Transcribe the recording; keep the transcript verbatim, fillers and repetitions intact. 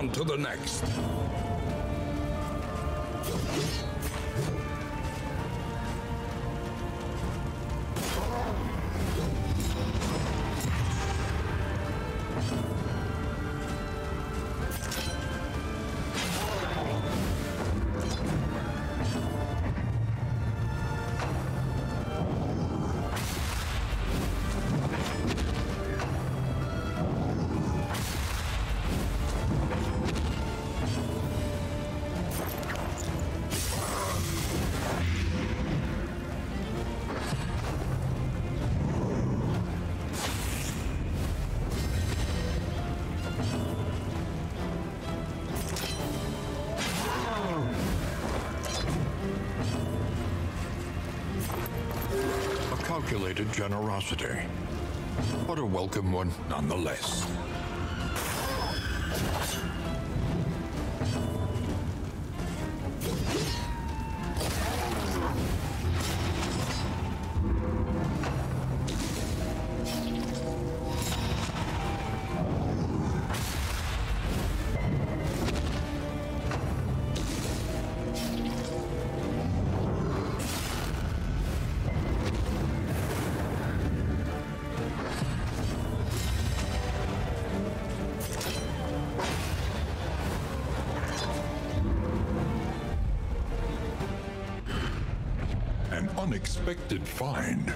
on to the next. Calculated generosity, but a welcome one nonetheless. Unexpected find.